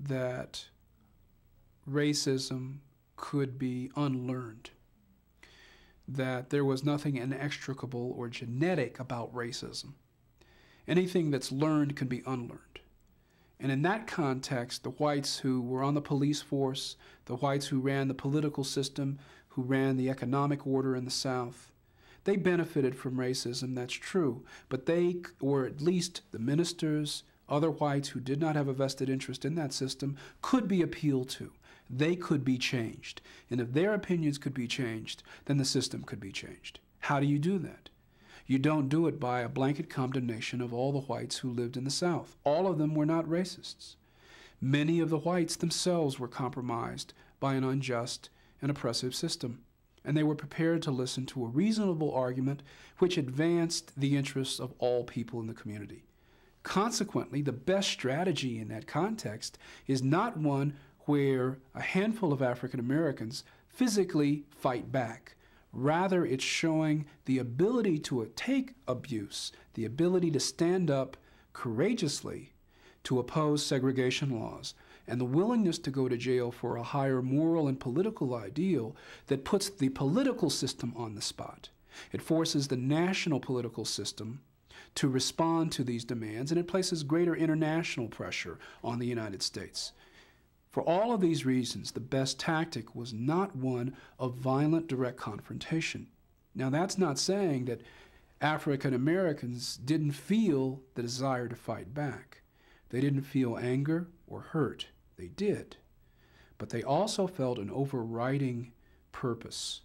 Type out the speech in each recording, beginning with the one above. that racism could be unlearned, that there was nothing inextricable or genetic about racism. Anything that's learned can be unlearned. And in that context, the whites who were on the police force, the whites who ran the political system, who ran the economic order in the South, they benefited from racism, that's true, but they, or at least the ministers, other whites who did not have a vested interest in that system, could be appealed to. They could be changed. And if their opinions could be changed, then the system could be changed. How do you do that? You don't do it by a blanket condemnation of all the whites who lived in the South. All of them were not racists. Many of the whites themselves were compromised by an unjust and oppressive system, and they were prepared to listen to a reasonable argument which advanced the interests of all people in the community. Consequently, the best strategy in that context is not one where a handful of African Americans physically fight back. Rather, it's showing the ability to take abuse, the ability to stand up courageously to oppose segregation laws, and the willingness to go to jail for a higher moral and political ideal that puts the political system on the spot. It forces the national political system to respond to these demands, and it places greater international pressure on the United States. For all of these reasons, the best tactic was not one of violent direct confrontation. Now, that's not saying that African Americans didn't feel the desire to fight back. They didn't feel anger or hurt. They did. But they also felt an overriding purpose.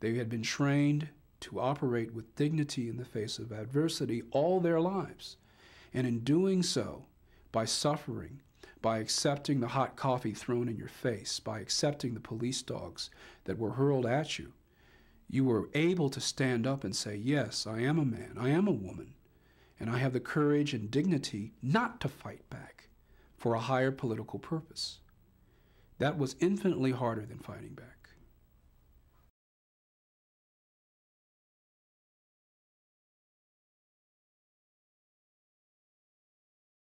They had been trained to operate with dignity in the face of adversity all their lives. And in doing so, by suffering, by accepting the hot coffee thrown in your face, by accepting the police dogs that were hurled at you, you were able to stand up and say, yes, I am a man, I am a woman, and I have the courage and dignity not to fight back for a higher political purpose. That was infinitely harder than fighting back.